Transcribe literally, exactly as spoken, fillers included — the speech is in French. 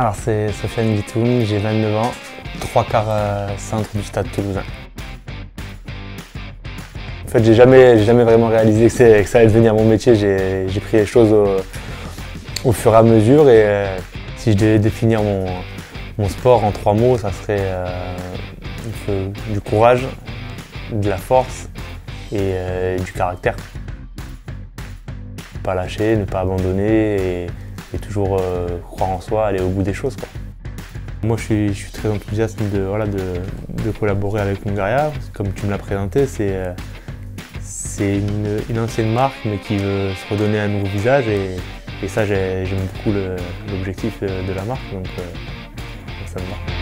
Alors c'est Sofiane Vitoum, j'ai vingt-neuf ans, trois quarts euh, centre du Stade Toulousain. En fait, j'ai jamais, jamais vraiment réalisé que, que ça allait devenir mon métier. J'ai pris les choses au, au fur et à mesure et euh, si je devais définir mon, mon sport en trois mots, ça serait euh, du courage, de la force et euh, du caractère. Ne pas lâcher, ne pas abandonner et, et toujours euh, croire en soi, aller au bout des choses, quoi. Moi je suis, je suis très enthousiaste de, voilà, de, de collaborer avec Hungaria. Comme tu me l'as présenté, c'est euh, une, une ancienne marque mais qui veut se redonner un nouveau visage et, et ça j'aime beaucoup l'objectif de la marque, donc euh, ça me va.